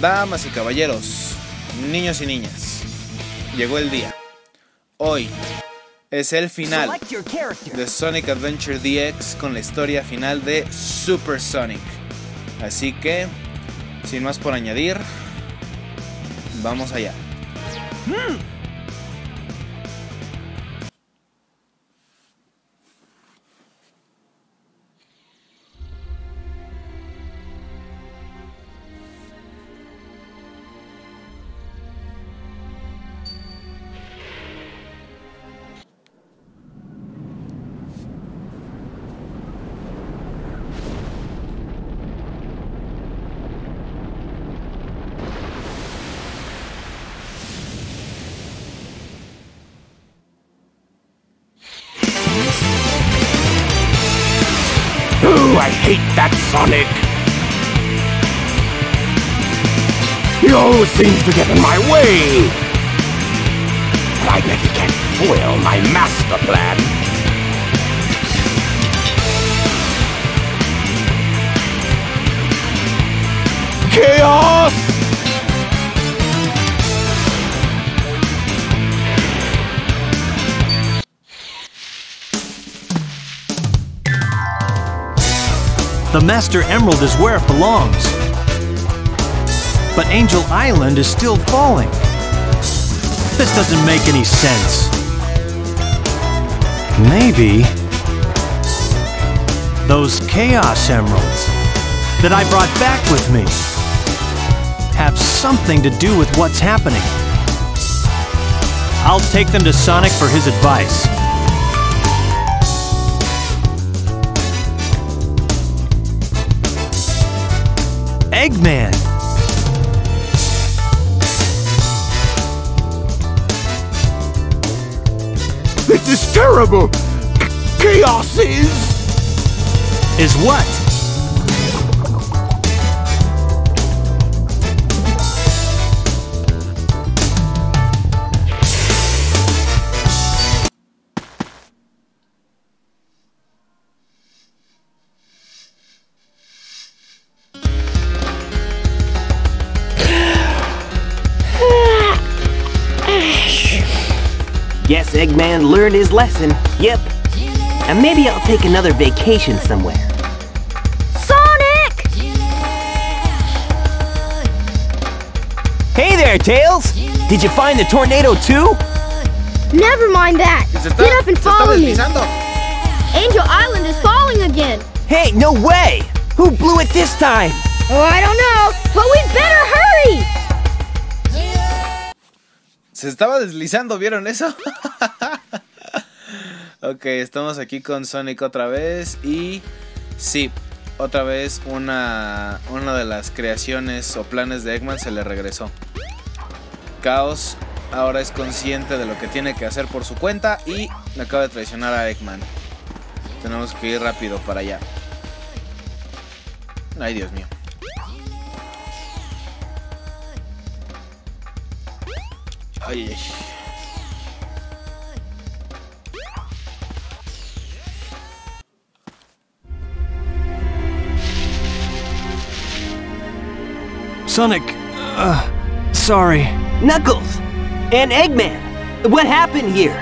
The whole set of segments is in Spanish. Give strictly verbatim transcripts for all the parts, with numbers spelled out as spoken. Damas y caballeros, niños y niñas, llegó el día. Hoy es el final de Sonic Adventure D X con la historia final de Super Sonic. Así que, sin más por añadir, vamos allá. I hate that Sonic! He always seems to get in my way! But I bet he can't foil my master plan! Chaos! The Master Emerald is where it belongs. But Angel Island is still falling. This doesn't make any sense. Maybe those Chaos Emeralds that I brought back with me have something to do with what's happening. I'll take them to Sonic for his advice. Eggman! This is terrible! Chaos is... Is what? Guess Eggman learned his lesson. Yep. And maybe I'll take another vacation somewhere. Sonic! Hey there, Tails! Did you find the tornado too? Never mind that. Get up and follow me. Angel Island is falling again. Hey, no way! Who blew it this time? Oh, I don't know, but we'd better hurry! Se estaba deslizando, ¿vieron eso? Ok, estamos aquí con Sonic otra vez y sí, otra vez una, una de las creaciones o planes de Eggman se le regresó. Chaos ahora es consciente de lo que tiene que hacer por su cuenta y le acaba de traicionar a Eggman. Tenemos que ir rápido para allá. Ay, Dios mío. Ay. Sonic, uh, sorry. Knuckles and Eggman, what happened here?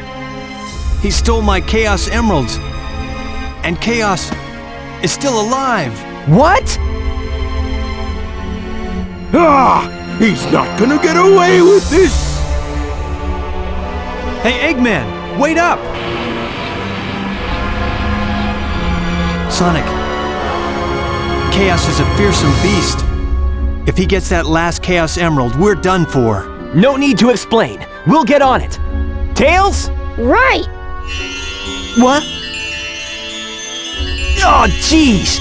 He stole my Chaos Emeralds, and Chaos is still alive. What? Ah, he's not gonna get away with this. Hey, Eggman! Wait up! Sonic, Chaos is a fearsome beast. If he gets that last Chaos Emerald, we're done for. No need to explain. We'll get on it. Tails? Right! What? Oh, jeez!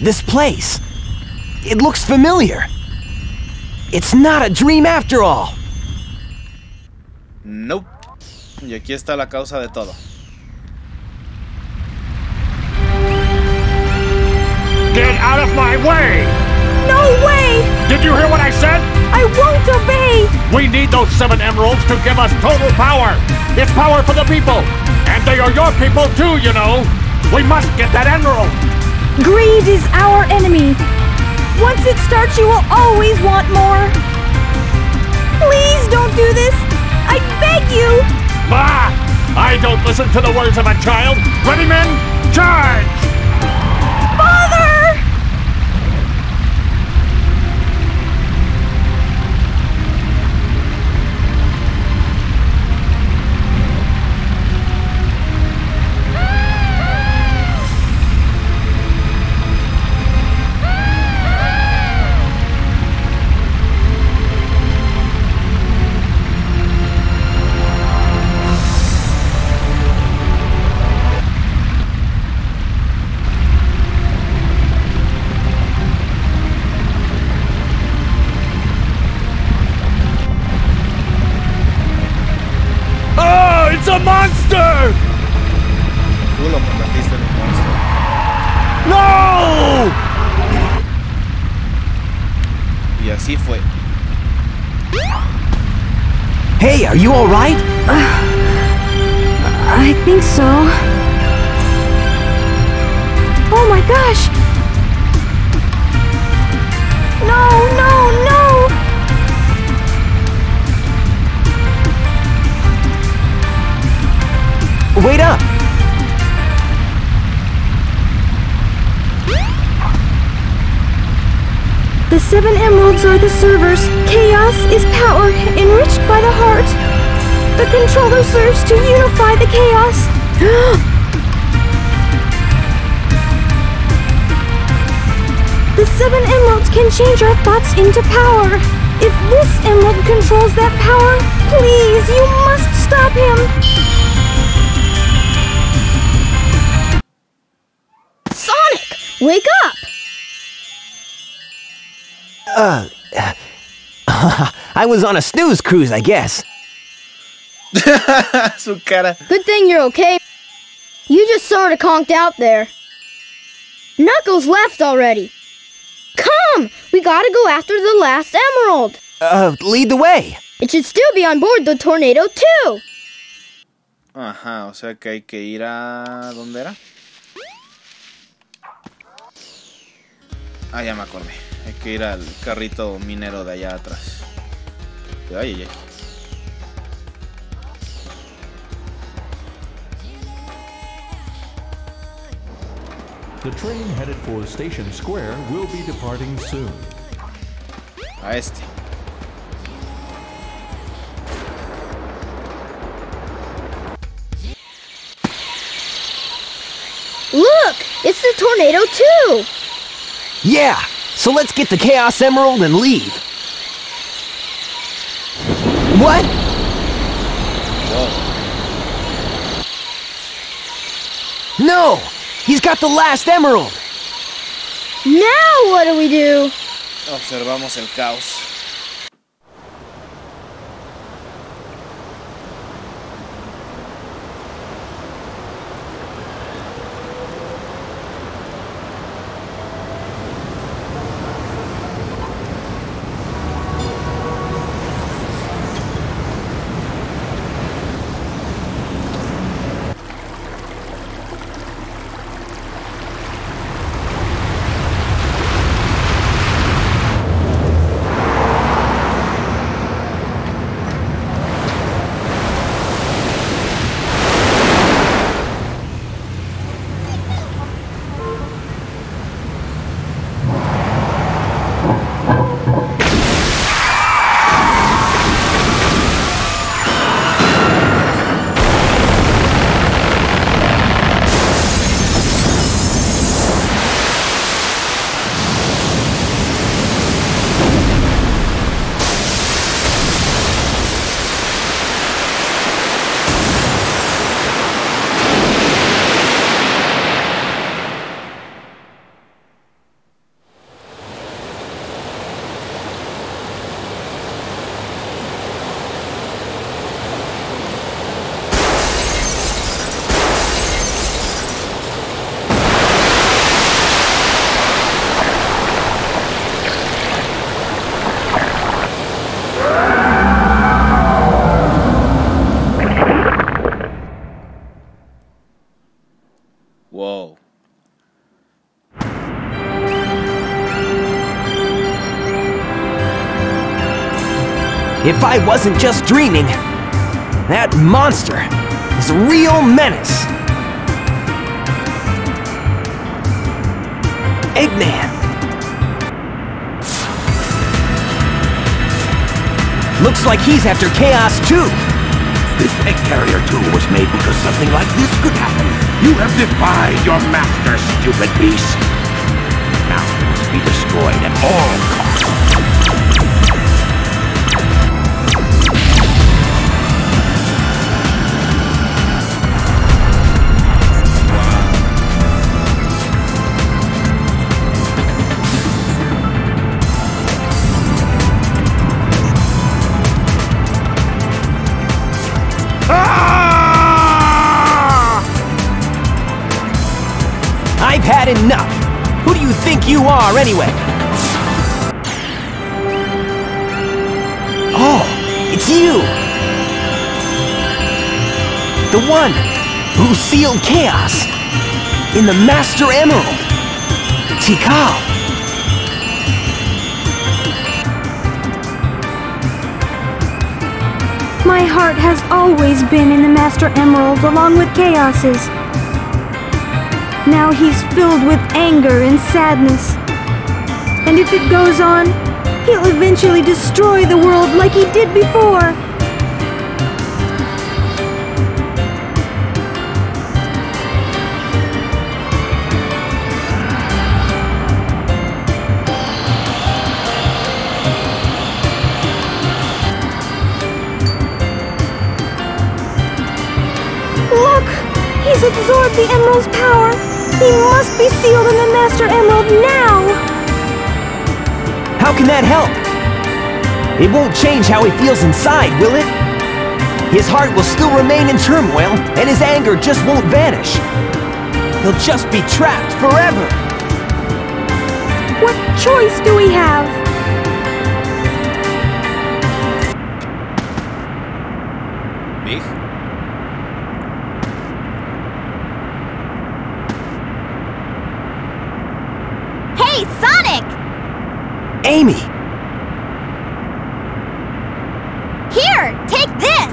This place... It looks familiar. It's not a dream after all. Nope. Y aquí está la causa de todo. Get out of my way! No way! Did you hear what I said? I won't obey! We need those seven emeralds to give us total power. It's power for the people. And they are your people too, you know. We must get that emerald! Greed is our enemy! Once it starts, you will always want more! Please don't do this! I beg you! Bah! I don't listen to the words of a child! Ready, men? Charge! Father! Hey, are you all right? Uh, I think so. Oh my gosh! No, no, no! Wait up! The seven emeralds are the servers. Chaos is power, enriched by the heart. The controller serves to unify the chaos. The seven emeralds can change our thoughts into power. If this emerald controls that power, please, you must stop him. Wake up! Uh, uh I was on a snooze cruise, I guess. Su cara. Good thing you're okay. You just sort of conked out there. Knuckles left already. Come! We gotta go after the last emerald. Uh, lead the way. It should still be on board the tornado too. Ajá, o sea que hay que ir a... ¿Dónde era? Ah, ya me acordé. Hay que ir al carrito minero de allá atrás. Ay, ay, ay. A este. Look, it's the tornado too. Yeah, so let's get the Chaos Emerald and leave. What? Whoa. No, he's got the last emerald. Now what do we do? Observamos el caos. if I wasn't just dreaming. That monster is a real menace. Eggman. Looks like he's after Chaos too. This Egg Carrier two was made because something like this could happen. You have defied your master, stupid beast. Now it must be destroyed at all costs. Had enough. Who do you think you are, anyway? Oh, it's you! The one who sealed Chaos in the Master Emerald, Tikal. My heart has always been in the Master Emerald along with Chaos's. Now he's filled with anger and sadness. And if it goes on, he'll eventually destroy the world like he did before. Look! He's absorbed the Emerald's power! He must be sealed in the Master Emerald now! How can that help? It won't change how he feels inside, will it? His heart will still remain in turmoil, and his anger just won't vanish. He'll just be trapped forever! What choice do we have? Me? Amy! Here, take this!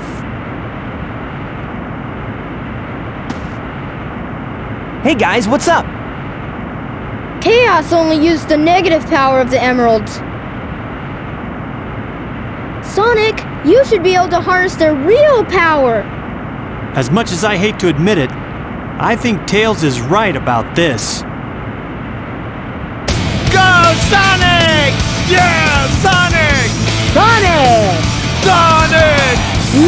Hey guys, what's up? Chaos only used the negative power of the emeralds. Sonic, you should be able to harness their real power! As much as I hate to admit it, I think Tails is right about this. Go, Sonic! Yeah, Sonic! Sonic! Sonic!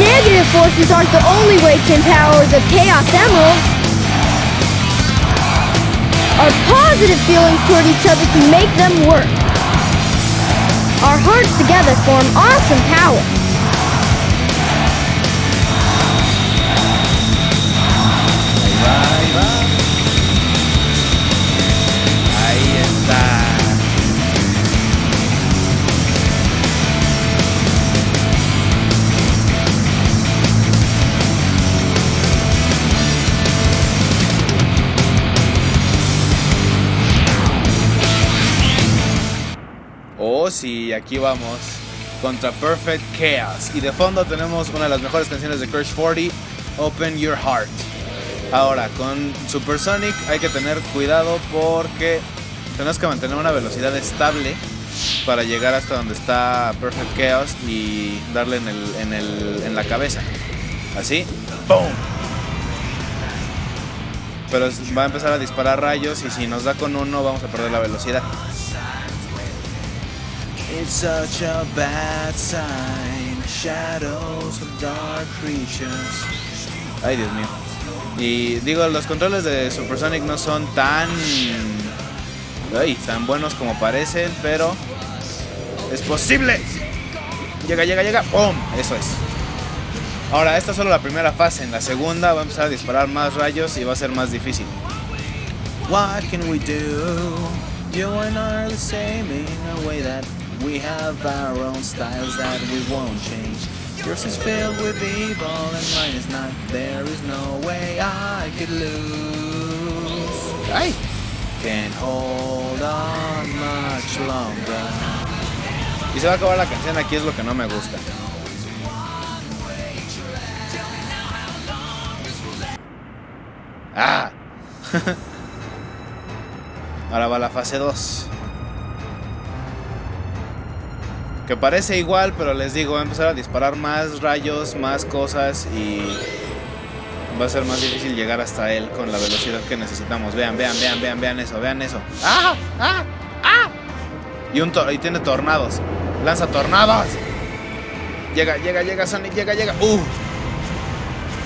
Negative forces aren't the only way to empower the Chaos Emeralds. Our positive feelings toward each other can make them work. Our hearts together form awesome power. Y aquí vamos contra Perfect Chaos. Y de fondo tenemos una de las mejores canciones de Crush cuarenta, Open Your Heart. Ahora con Super Sonic hay que tener cuidado porque tenemos que mantener una velocidad estable para llegar hasta donde está Perfect Chaos y darle en, el, en, el, en la cabeza. Así, ¡boom! Pero va a empezar a disparar rayos y si nos da con uno vamos a perder la velocidad. It's such a bad sign. Shadows of dark creatures. Ay, Dios mío. Y digo, los controles de Super Sonic no son tan ay, tan buenos como parecen, pero es posible. Llega, llega, llega, ¡pum! Eso es. Ahora, esta es solo la primera fase. En la segunda va a empezar a disparar más rayos y va a ser más difícil. What can we do? You and I are the same in a way that we have our own styles that we won't change. Yours is filled with evil and mine is not. There is no way I could lose. I can't hold on much longer. Y se va a acabar la canción, aquí es lo que no me gusta. ¡Ah! Ahora va la fase dos. Que parece igual, pero les digo, va a empezar a disparar más rayos, más cosas y va a ser más difícil llegar hasta él con la velocidad que necesitamos. Vean, vean, vean, vean, vean eso, vean eso. ¡Ah! ¡Ah! ¡Ah! Y, un tor y tiene tornados. ¡Lanza tornados! Llega, llega, llega, Sonic, llega, llega. ¡Uh!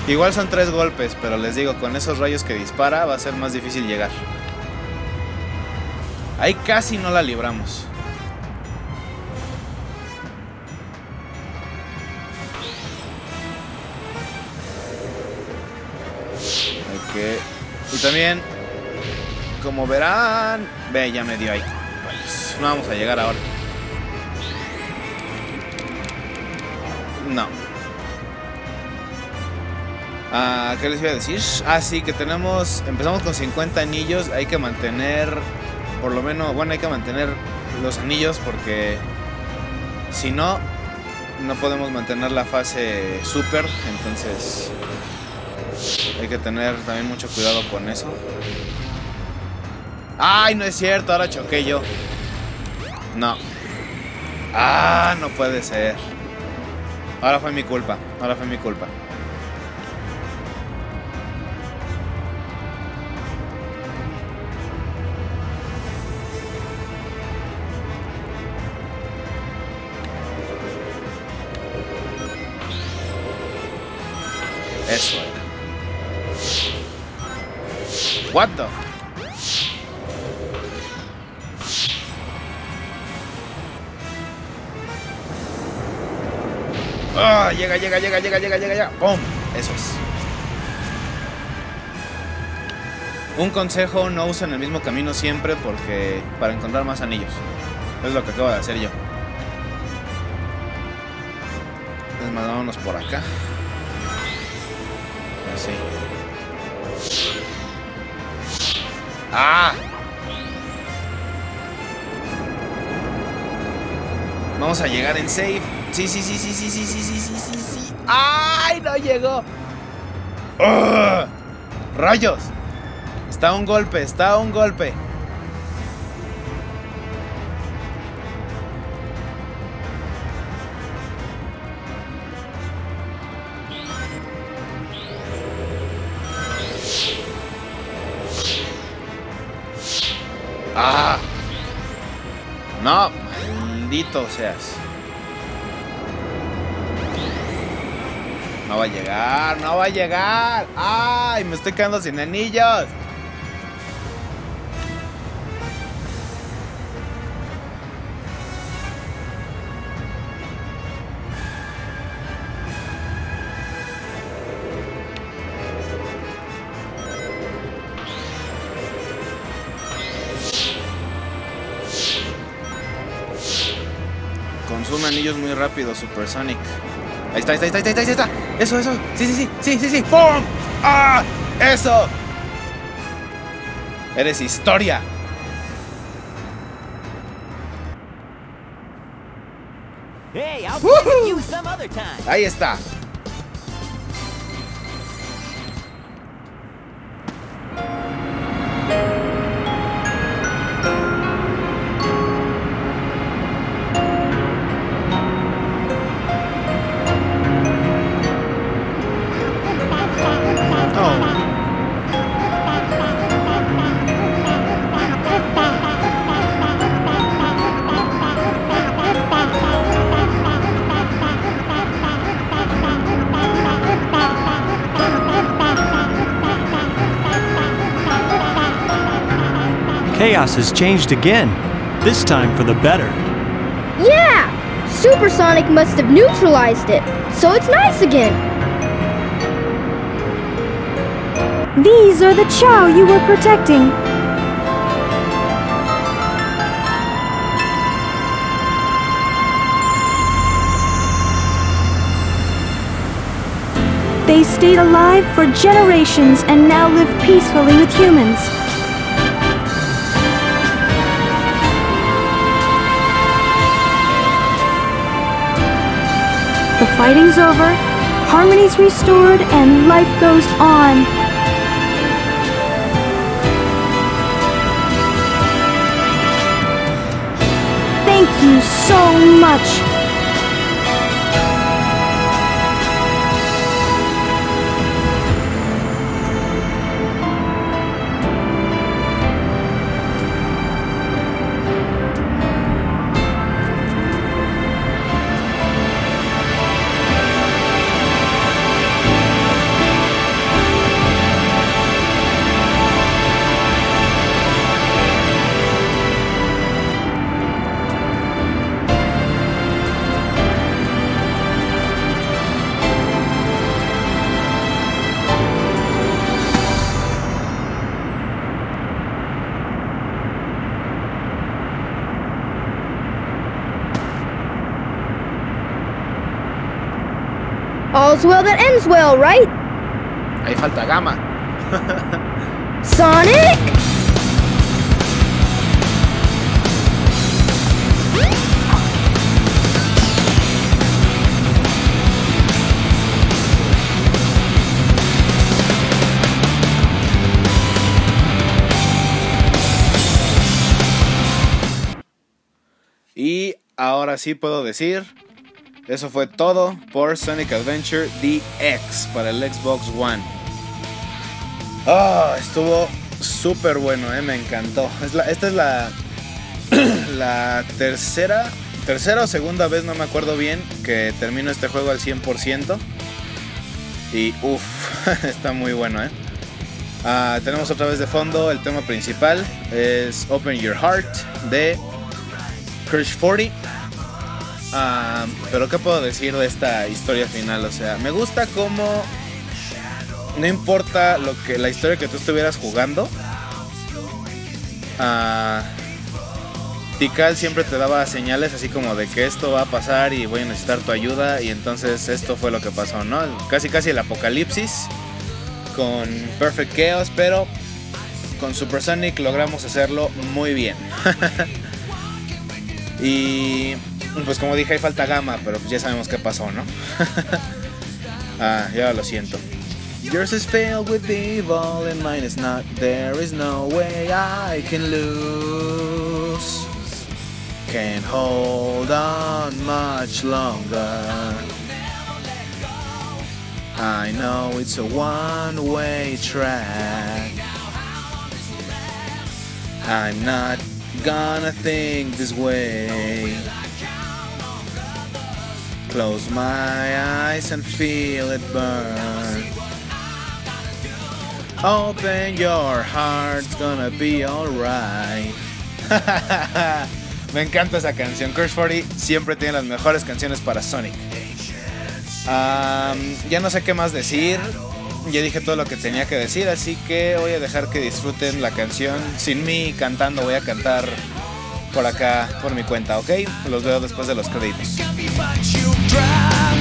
Igual son tres golpes, pero les digo, con esos rayos que dispara va a ser más difícil llegar. Ahí casi no la libramos. Y también, como verán, ve, ya me dio ahí. Pues, no vamos a llegar ahora. No. Ah, ¿qué les iba a decir? Ah, sí, que tenemos, empezamos con cincuenta anillos. Hay que mantener, por lo menos, bueno, hay que mantener los anillos porque si no, no podemos mantener la fase super. Entonces... hay que tener también mucho cuidado con eso. ¡Ay, no es cierto! Ahora choqué yo. No. ¡Ah, no puede ser! Ahora fue mi culpa. Ahora fue mi culpa. Eso. What the? Ah, oh, llega, llega, llega, llega, llega, llega, llega. ¡Pum! Eso es. Un consejo, no usen el mismo camino siempre porque para encontrar más anillos. Es lo que acabo de hacer yo. Entonces, vámonos por acá. Así. ¡Ah! Vamos a llegar en safe. Sí, sí, sí, sí, sí, sí, sí, sí, sí, sí, sí. ¡Ay! No llegó. ¡Ugh! ¡Rayos! Está un golpe, está un golpe. ¡Ah! No, maldito seas. No va a llegar, no va a llegar. ¡Ay! Me estoy quedando sin anillos. Anillos muy rápido, Super Sonic. Ahí está, ahí está, ahí está, ahí está, ahí está. Eso, eso. Sí, sí, sí, sí, sí, sí. ¡Pum! ¡Ah! ¡Eso! Eres historia. Hey, I'll play with you some other time. Ahí está. Chaos has changed again, this time for the better. Yeah! Super Sonic must have neutralized it, so it's nice again. These are the Chao you were protecting. They stayed alive for generations and now live peacefully with humans. The fighting's over, harmony's restored, and life goes on. you so much. All's well that ends well, right? Ahí falta Gamma. Sonic? Y ahora sí puedo decir... Eso fue todo por Sonic Adventure D X para el Xbox One. Oh, estuvo súper bueno, eh, me encantó. Es la, esta es la, la tercera, tercera o segunda vez, no me acuerdo bien, que termino este juego al cien por ciento. Y uff, está muy bueno. eh. Uh, tenemos otra vez de fondo el tema principal. Es Open Your Heart de Crush cuarenta. Uh, pero qué puedo decir de esta historia final, o sea, me gusta cómo no importa lo que la historia que tú estuvieras jugando, uh, Tikal siempre te daba señales así como de que esto va a pasar y voy a necesitar tu ayuda, y entonces esto fue lo que pasó, ¿no? Casi casi el apocalipsis con Perfect Chaos, pero con Super Sonic logramos hacerlo muy bien. Y... pues como dije, hay falta Gamma, pero pues ya sabemos qué pasó, ¿no? Ah, ya lo siento. Yours is filled with evil and mine is not. There is no way I can lose. Can't hold on much longer. I know it's a one-way track. I'm not gonna think this way. Close my eyes and feel it burn. Open your heart, it's gonna be alright. Me encanta esa canción. Crush cuarenta siempre tiene las mejores canciones para Sonic. Um, ya no sé qué más decir. Ya dije todo lo que tenía que decir, así que voy a dejar que disfruten la canción. Sin mí cantando, voy a cantar por acá, por mi cuenta, ¿ok? Los veo después de los créditos. Open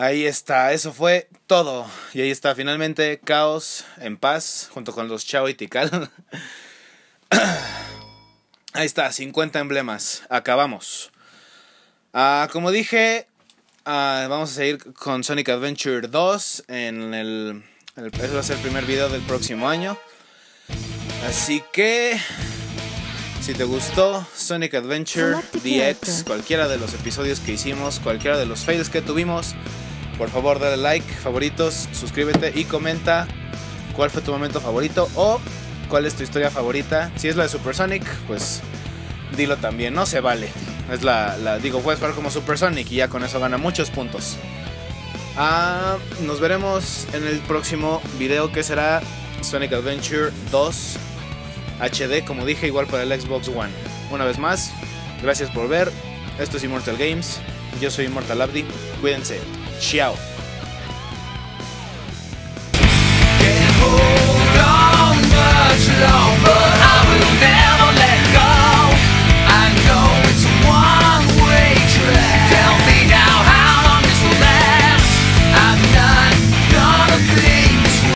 Ahí está, eso fue todo. Y ahí está, finalmente, Chaos en paz, junto con los Chao y Tikal. Ahí está, cincuenta emblemas. Acabamos. Ah, como dije, ah, vamos a seguir con Sonic Adventure dos. En el, el, eso va a ser el primer video del próximo año. Así que, si te gustó Sonic Adventure D X, cualquiera de los episodios que hicimos, cualquiera de los fails que tuvimos, por favor dale like, favoritos, suscríbete y comenta cuál fue tu momento favorito o cuál es tu historia favorita. Si es la de Super Sonic, pues dilo también, no se vale. Es la, la digo, puedes jugar como Super Sonic y ya con eso gana muchos puntos. Ah, nos veremos en el próximo video, que será Sonic Adventure dos H D, como dije, igual para el Xbox One. Una vez más, gracias por ver. Esto es Immortal Games. Yo soy Immortal Abdi. Cuídense. Chao.